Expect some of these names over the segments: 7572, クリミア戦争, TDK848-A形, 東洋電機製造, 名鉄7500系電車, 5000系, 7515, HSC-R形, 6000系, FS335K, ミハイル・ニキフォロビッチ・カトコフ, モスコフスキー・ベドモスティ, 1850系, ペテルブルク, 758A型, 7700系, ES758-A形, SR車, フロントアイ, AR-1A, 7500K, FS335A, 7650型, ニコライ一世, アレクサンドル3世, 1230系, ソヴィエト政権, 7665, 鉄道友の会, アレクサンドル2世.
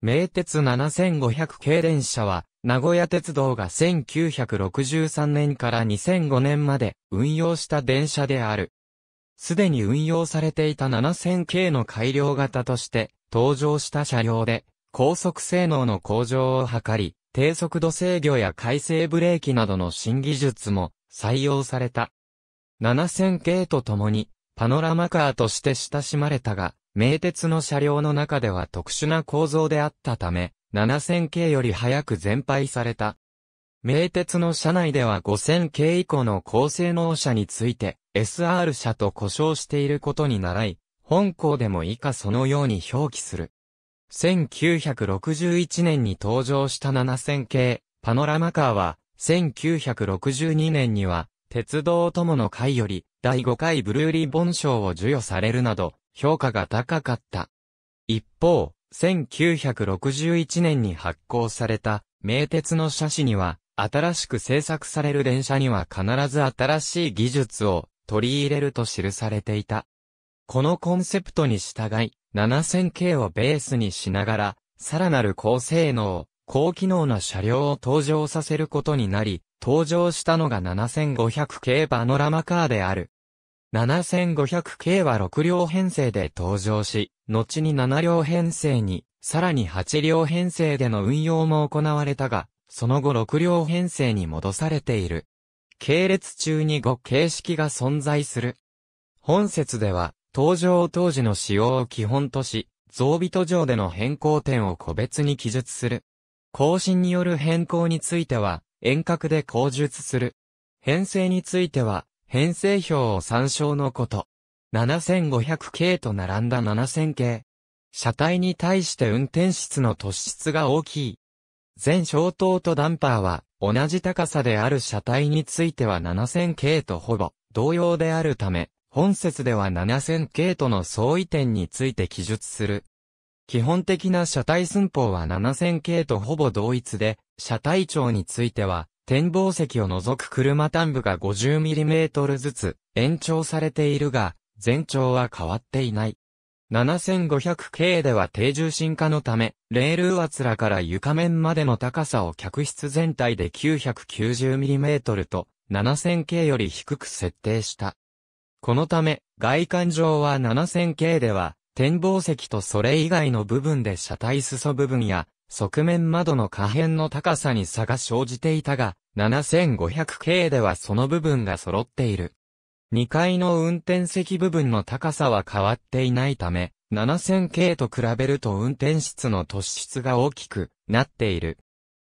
名鉄7500系電車は、名古屋鉄道が1963年から2005年まで運用した電車である。すでに運用されていた7000系の改良型として登場した車両で、高速性能の向上を図り、低速度制御や回生ブレーキなどの新技術も採用された。7000系とともに、パノラマカーとして親しまれたが、名鉄の車両の中では特殊な構造であったため、7000系より早く全廃された。名鉄の車内では5000系以降の高性能車について、SR 車と呼称していることに倣い、本項でも以下そのように表記する。1961年に登場した7000系、パノラマカーは、1962年には、鉄道友の会より、第5回ブルーリボン賞を授与されるなど、評価が高かった。一方、1961年に発行された名鉄の車種には、新しく製作される電車には必ず新しい技術を取り入れると記されていた。このコンセプトに従い、7000系をベースにしながら、さらなる高性能、高機能な車両を登場させることになり、登場したのが7500系パノラマカーである。7500系は6両編成で登場し、後に7両編成に、さらに8両編成での運用も行われたが、その後6両編成に戻されている。系列中に5形式が存在する。本節では、登場当時の仕様を基本とし、増備途上での変更点を個別に記述する。更新による変更については、沿革で後述する。編成については、編成表を参照のこと。7500系と並んだ7000系。車体に対して運転室の突出が大きい。前照灯とダンパーは同じ高さである車体については7000系とほぼ同様であるため、本節では7000系との相違点について記述する。基本的な車体寸法は7000系とほぼ同一で、車体長については、展望席を除く車端部が 50mm ずつ延長されているが、全長は変わっていない。7500系では低重心化のため、レール上面から床面までの高さを客室全体で 990mm と7000系より低く設定した。このため、外観上は7000系では、展望席とそれ以外の部分で車体裾部分や、側面窓の可変の高さに差が生じていたが、7500系ではその部分が揃っている。2階の運転席部分の高さは変わっていないため、7000系と比べると運転室の突出が大きくなっている。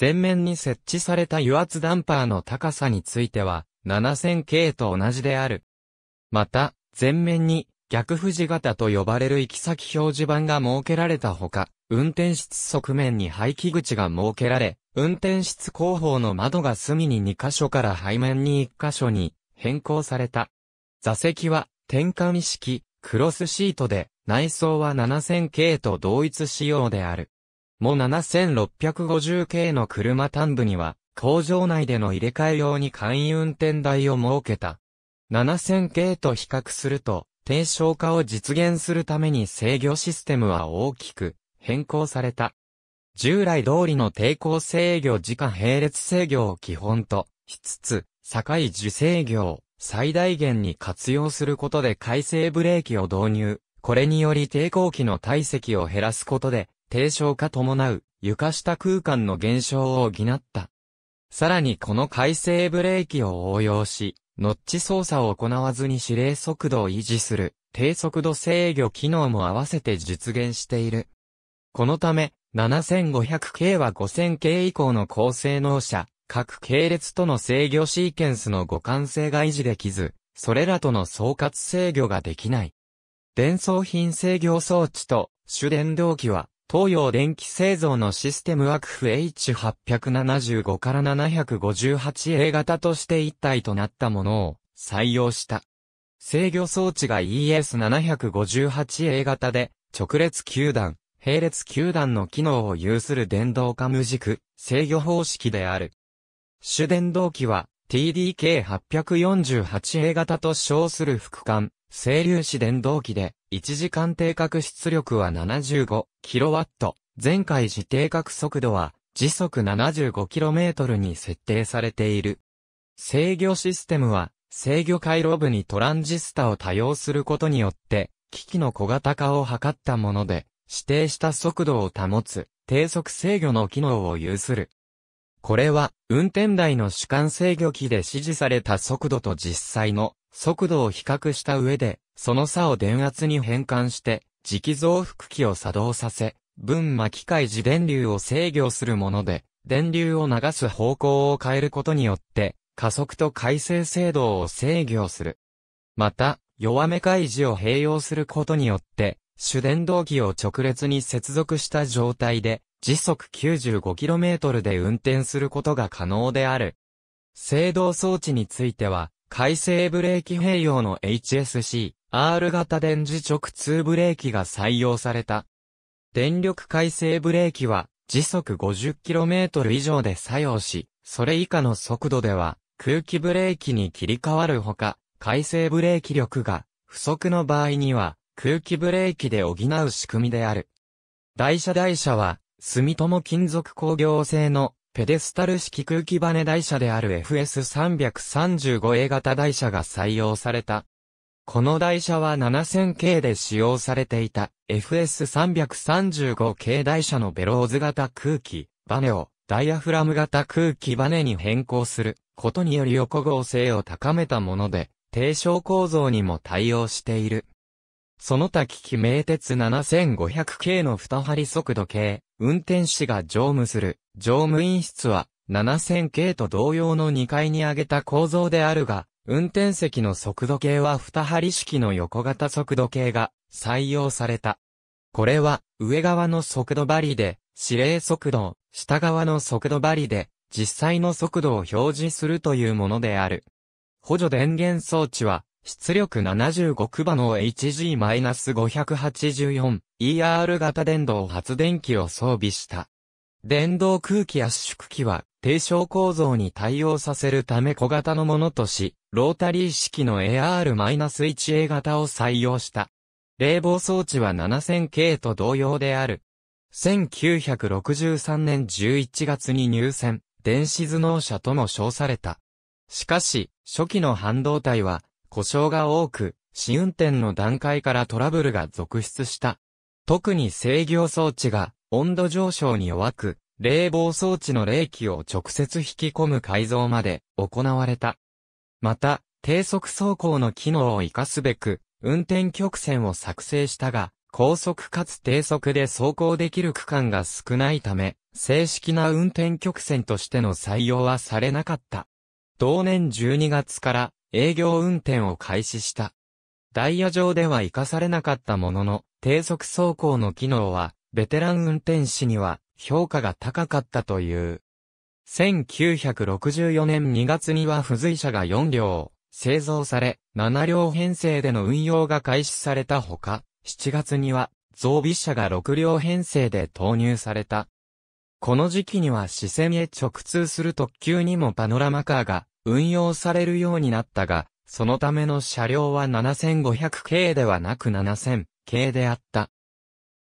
前面に設置された油圧ダンパーの高さについては、7000系と同じである。また、前面に逆富士型と呼ばれる行き先表示板が設けられたほか、運転室側面に排気口が設けられ、運転室後方の窓が隅に2カ所から背面に1カ所に変更された。座席は転換式クロスシートで、内装は7000系と同一仕様である。も7650系の車端部には、工場内での入れ替え用に簡易運転台を設けた。7000系と比較すると、低床化を実現するために制御システムは大きく変更された。従来通りの抵抗制御時間並列制御を基本としつつ、境時制御を最大限に活用することで回生ブレーキを導入。これにより抵抗機の体積を減らすことで、低床化伴う床下空間の減少を補った。さらにこの回生ブレーキを応用し、ノッチ操作を行わずに指令速度を維持する低速度制御機能も合わせて実現している。このため、7500系は5000系以降の高性能車、各系列との制御シーケンスの互換性が維持できず、それらとの総括制御ができない。電装品制御装置と主電動機は、東洋電機製造のシステムワクフ H875 から 758A 型として一体となったものを採用した。制御装置が ES758-A 型で、直列9段。並列9段の機能を有する電動化無軸制御方式である。主電動機は TDK848-A 型と称する副管整粒子電動機で、1時間定格出力は 75kW、前回時定格速度は時速 75km に設定されている。制御システムは、制御回路部にトランジスタを多用することによって、機器の小型化を図ったもので、指定した速度を保つ、低速制御の機能を有する。これは、運転台の主観制御機で指示された速度と実際の速度を比較した上で、その差を電圧に変換して、磁気増幅器を作動させ、分摩機械時電流を制御するもので、電流を流す方向を変えることによって、加速と回生制動を制御する。また、弱め開示を併用することによって、主電動機を直列に接続した状態で、時速 95km で運転することが可能である。制動装置については、回生ブレーキ併用の HSC-R 型電磁直通ブレーキが採用された。電力回生ブレーキは、時速 50km 以上で作用し、それ以下の速度では、空気ブレーキに切り替わるほか、回生ブレーキ力が不足の場合には、空気ブレーキで補う仕組みである。台車は、住友金属工業製のペデスタル式空気バネ台車である FS335A 型台車が採用された。この台車は 7000K で使用されていた FS335K 台車のベローズ型空気バネをダイヤフラム型空気バネに変更することにより横剛性を高めたもので、低床構造にも対応している。その他機器名鉄 7500K の2針速度計、運転士が乗務する乗務員室は 7000K と同様の2階に上げた構造であるが、運転席の速度計は2針式の横型速度計が採用された。これは上側の速度バリで指令速度を、下側の速度バリで実際の速度を表示するというものである。補助電源装置は、出力76馬の HG-584ER 型電動発電機を装備した。電動空気圧縮機は低床構造に対応させるため小型のものとし、ロータリー式の AR-1A 型を採用した。冷房装置は 7000K と同様である。1963年11月に入線、電子頭脳車とも称された。しかし、初期の半導体は、故障が多く、試運転の段階からトラブルが続出した。特に制御装置が温度上昇に弱く、冷房装置の冷気を直接引き込む改造まで行われた。また、低速走行の機能を活かすべく、運転曲線を作成したが、高速かつ低速で走行できる区間が少ないため、正式な運転曲線としての採用はされなかった。同年12月から、営業運転を開始した。ダイヤ上では活かされなかったものの、低速走行の機能は、ベテラン運転士には評価が高かったという。1964年2月には付随車が4両、製造され、7両編成での運用が開始されたほか、7月には、増備車が6両編成で投入された。この時期には支線へ直通する特急にもパノラマカーが、運用されるようになったが、そのための車両は 7500K ではなく 7000K であった。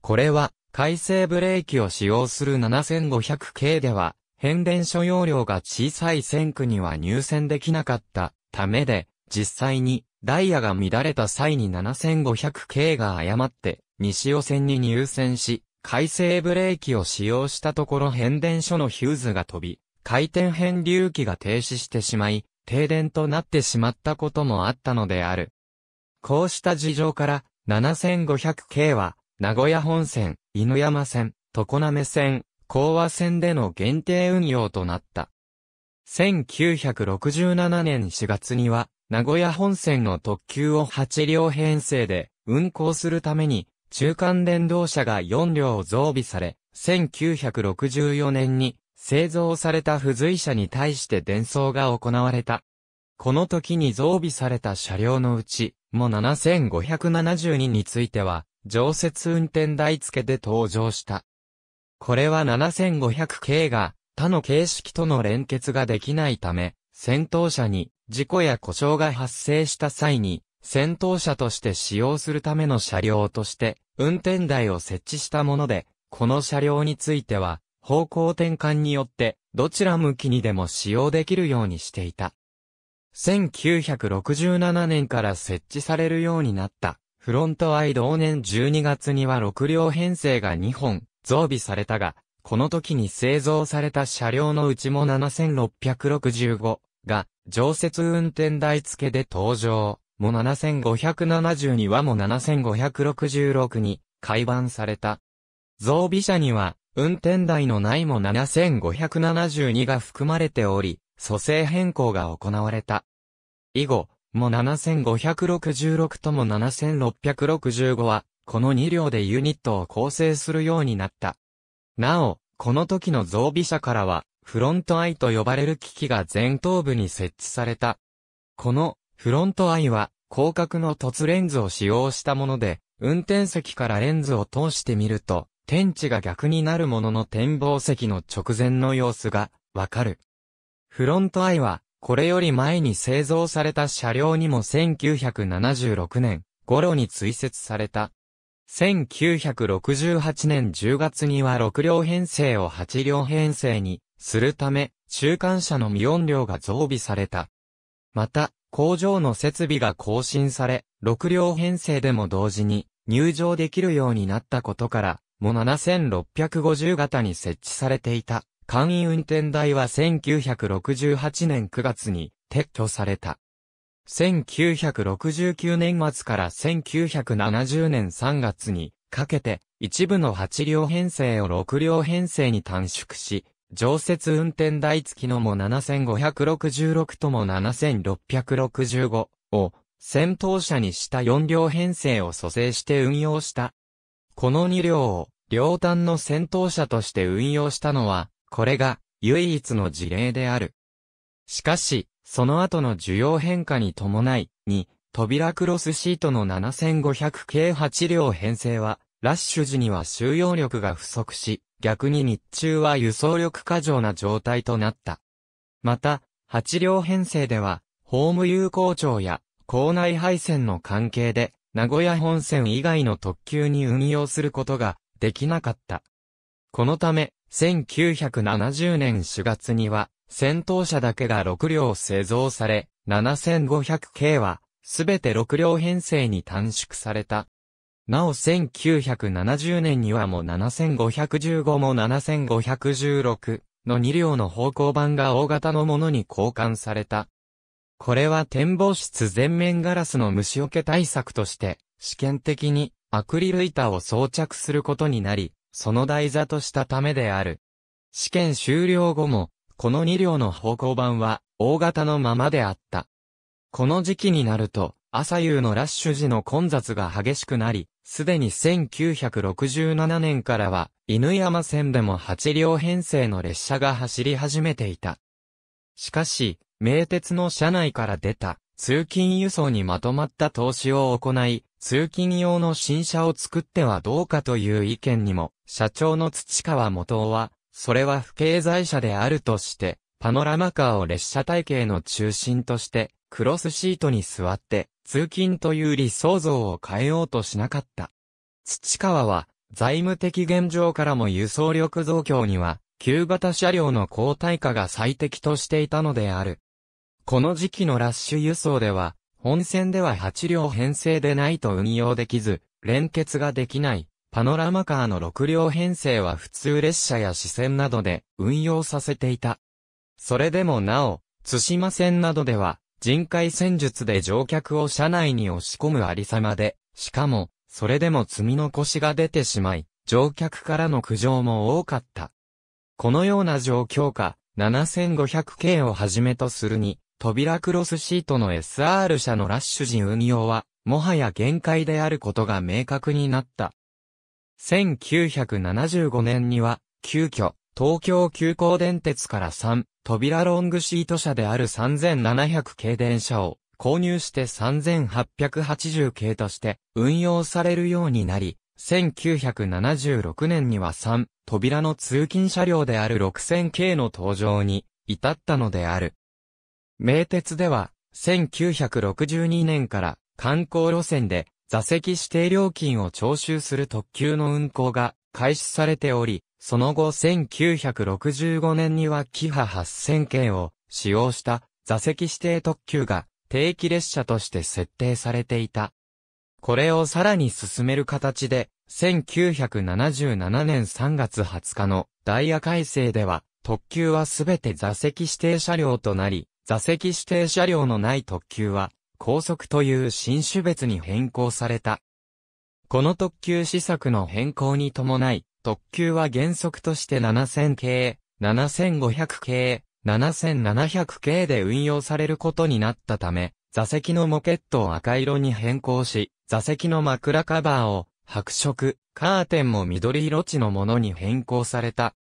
これは、回生ブレーキを使用する 7500K では、変電所容量が小さい線区には入線できなかったためで、実際にダイヤが乱れた際に 7500K が誤って、西尾線に入線し、回生ブレーキを使用したところ変電所のヒューズが飛び、回転変流器が停止してしまい、停電となってしまったこともあったのである。こうした事情から、7500K は、名古屋本線、犬山線、常滑線、興和線での限定運用となった。1967年4月には、名古屋本線の特急を8両編成で運行するために、中間電動車が4両増備され、1964年に、製造された付随車に対して電装が行われた。この時に増備された車両のうち、も7572については、常設運転台付で登場した。これは 7500K が他の形式との連結ができないため、先頭車に事故や故障が発生した際に、戦闘車として使用するための車両として運転台を設置したもので、この車両については方向転換によってどちら向きにでも使用できるようにしていた。1967年から設置されるようになった。フロントアイ同年12月には6両編成が2本増備されたが、この時に製造された車両のうちも7665が常設運転台付けで登場、も7572はも7566に改版された。増備車には運転台のないも7572が含まれており、組成変更が行われた。以後、も7566とも7665は、この2両でユニットを構成するようになった。なお、この時の増備車からは、フロントアイと呼ばれる機器が前頭部に設置された。この、フロントアイは、広角の凸レンズを使用したもので、運転席からレンズを通してみると、天地が逆になるものの展望席の直前の様子が、わかる。フロントアイは、これより前に製造された車両にも1976年頃に追設された。1968年10月には6両編成を8両編成にするため、中間車のみ4両が増備された。また、工場の設備が更新され、6両編成でも同時に入場できるようになったことから、も7650型に設置されていた。簡易運転台は1968年9月に撤去された。1969年末から1970年3月にかけて一部の8両編成を6両編成に短縮し、常設運転台付きのも7566とも7665を戦闘車にした4両編成を組成して運用した。この2両を両端の戦闘車として運用したのは、これが唯一の事例である。しかし、その後の需要変化に伴い、扉クロスシートの7500系8両編成は、ラッシュ時には収容力が不足し、逆に日中は輸送力過剰な状態となった。また、8両編成では、ホーム有効長や構内配線の関係で、名古屋本線以外の特急に運用することができなかった。このため、1970年4月には、戦闘車だけが6両製造され、7500系は、すべて6両編成に短縮された。なお1970年にはも7515も7516の2両の方向盤が大型のものに交換された。これは展望室全面ガラスの虫除け対策として、試験的にアクリル板を装着することになり、その台座としたためである。試験終了後も、この2両の方向盤は、大型のままであった。この時期になると、朝夕のラッシュ時の混雑が激しくなり、すでに1967年からは、犬山線でも8両編成の列車が走り始めていた。しかし、名鉄の車内から出た、通勤輸送にまとまった投資を行い、通勤用の新車を作ってはどうかという意見にも、社長の土川元夫は、それは不経済車であるとして、パノラマカーを列車体系の中心として、クロスシートに座って、通勤という理想像を変えようとしなかった。土川は、財務的現状からも輸送力増強には、旧型車両の高耐荷が最適としていたのである。この時期のラッシュ輸送では、本線では8両編成でないと運用できず、連結ができない、パノラマカーの6両編成は普通列車や支線などで運用させていた。それでもなお、津島線などでは、人海戦術で乗客を車内に押し込むありさまで、しかも、それでも積み残しが出てしまい、乗客からの苦情も多かった。このような状況下、7500系をはじめとするに、扉クロスシートの SR 車のラッシュ時運用は、もはや限界であることが明確になった。1975年には、急遽、東京急行電鉄から3、扉ロングシート車である3700系電車を購入して3880系として運用されるようになり、1976年には3、扉の通勤車両である6000系の登場に至ったのである。名鉄では、1962年から観光路線で座席指定料金を徴収する特急の運行が開始されており、その後1965年にはキハ8000件を使用した座席指定特急が定期列車として設定されていた。これをさらに進める形で、1977年3月20日のダイヤ改正では、特急はすべて座席指定車両となり、座席指定車両のない特急は、高速という新種別に変更された。この特急施策の変更に伴い、特急は原則として7000系、7500系、7700系で運用されることになったため、座席のモケットを赤色に変更し、座席の枕カバーを白色、カーテンも緑色地のものに変更された。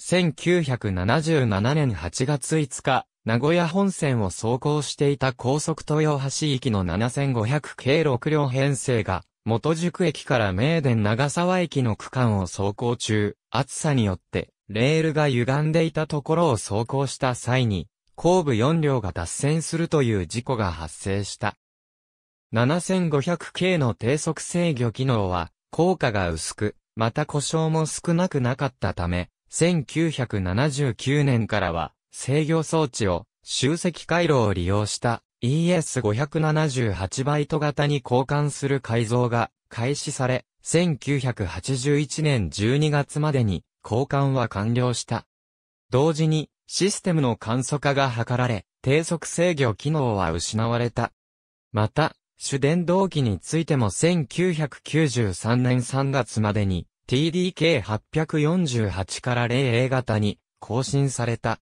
1977年8月5日、名古屋本線を走行していた高速豊橋行きの7500系6両編成が、元宿駅から名電長沢駅の区間を走行中、暑さによってレールが歪んでいたところを走行した際に、後部4両が脱線するという事故が発生した。7500系の低速制御機能は、効果が薄く、また故障も少なくなかったため、1979年からは、制御装置を、集積回路を利用した ES578 バイト型に交換する改造が開始され、1981年12月までに交換は完了した。同時に、システムの簡素化が図られ、低速制御機能は失われた。また、主電動機についても1993年3月までに TDK848 から0A 型に更新された。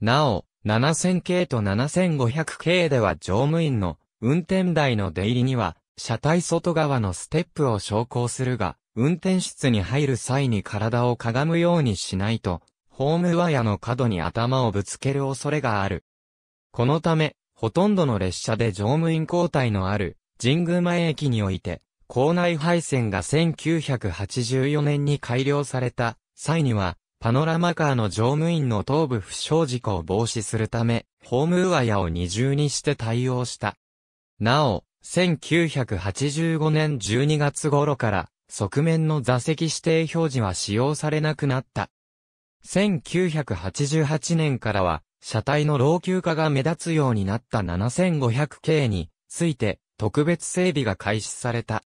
なお、7000系と7500系では乗務員の運転台の出入りには車体外側のステップを昇降するが、運転室に入る際に体をかがむようにしないと、ホームワイヤの角に頭をぶつける恐れがある。このため、ほとんどの列車で乗務員交代のある神宮前駅において、構内配線が1984年に改良された際には、パノラマカーの乗務員の頭部負傷事故を防止するため、ホームワイヤを二重にして対応した。なお、1985年12月頃から、側面の座席指定表示は使用されなくなった。1988年からは、車体の老朽化が目立つようになった7500系について特別整備が開始された。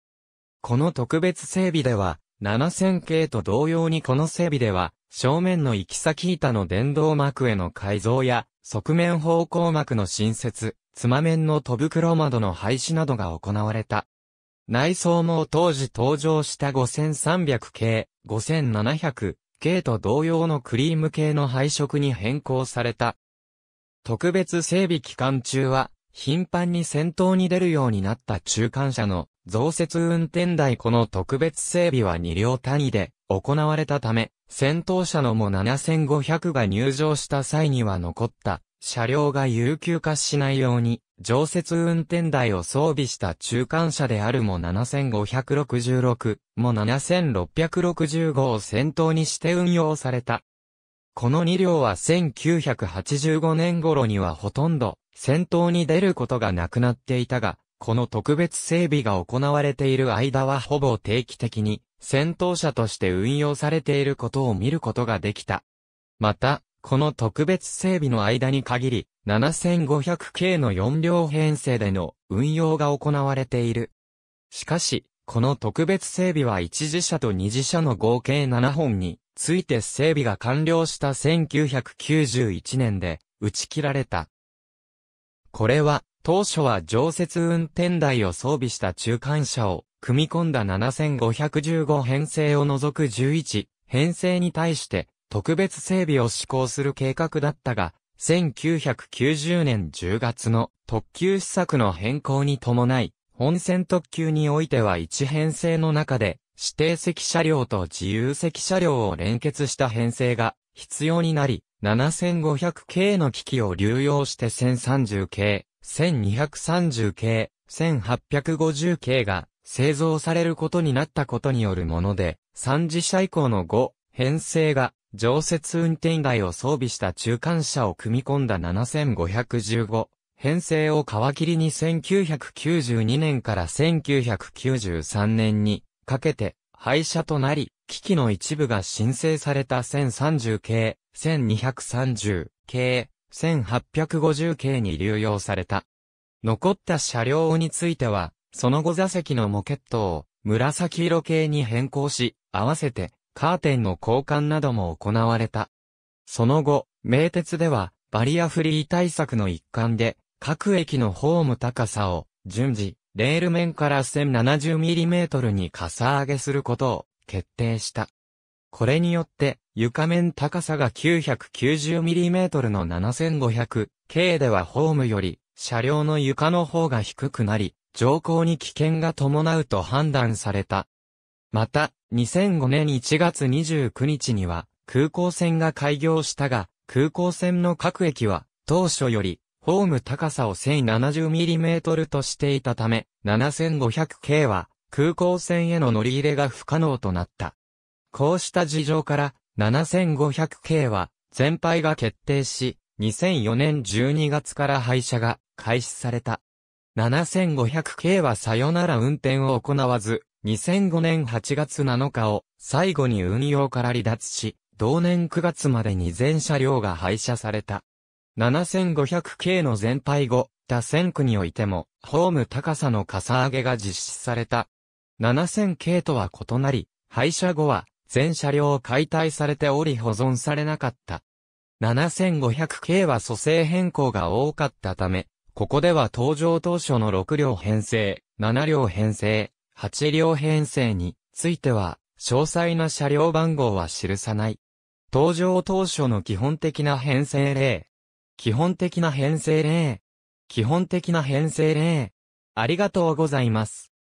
この特別整備では7000系と同様にこの整備では正面の行き先板の電動幕への改造や側面方向幕の新設、つま面の戸袋窓の廃止などが行われた。内装も当時登場した5300系、5700系と同様のクリーム系の配色に変更された。特別整備期間中は、頻繁に先頭に出るようになった中間車の増設運転台この特別整備は2両単位で行われたため、先頭車のも7500が入場した際には残った車両が有給化しないように、常設運転台を装備した中間車であるも7566、も7665を先頭にして運用された。この2両は1985年頃にはほとんど先頭に出ることがなくなっていたが、この特別整備が行われている間はほぼ定期的に先頭車として運用されていることを見ることができた。また、この特別整備の間に限り、7500系の4両編成での運用が行われている。しかし、この特別整備は1次車と2次車の合計7本について整備が完了した1991年で打ち切られた。これは、当初は常設運転台を装備した中間車を組み込んだ7515編成を除く11編成に対して特別整備を施行する計画だったが、1990年10月の特急施策の変更に伴い、本線特急においては1編成の中で指定席車両と自由席車両を連結した編成が必要になり、7500系の機器を流用して1030系、1230系、1850系が製造されることになったことによるもので、3次車以降の5編成が常設運転台を装備した中間車を組み込んだ7515編成を皮切りに1992年から1993年にかけて廃車となり、機器の一部が新製された 1030系、1230系、1850系に流用された。残った車両については、その後座席のモケットを紫色系に変更し、合わせてカーテンの交換なども行われた。その後、名鉄ではバリアフリー対策の一環で、各駅のホーム高さを順次、レール面から 1070mm にかさ上げすることを決定した。これによって、床面高さが 990mm の 7500K ではホームより、車両の床の方が低くなり、乗降に危険が伴うと判断された。また、2005年1月29日には、空港線が開業したが、空港線の各駅は、当初より、ホーム高さを 1070mm としていたため、7500K は、空港線への乗り入れが不可能となった。こうした事情から、7500K は、全廃が決定し、2004年12月から廃車が開始された。7500K はさよなら運転を行わず、2005年8月7日を最後に運用から離脱し、同年9月までに全車両が廃車された。7500K の全廃後、他線区においても、ホーム高さのかさ上げが実施された。7000K とは異なり、廃車後は全車両解体されており保存されなかった。7500K は組成変更が多かったため、ここでは登場当初の6両編成、7両編成、8両編成については、詳細な車両番号は記さない。登場当初の基本的な編成例。基本的な編成例。基本的な編成例。ありがとうございます。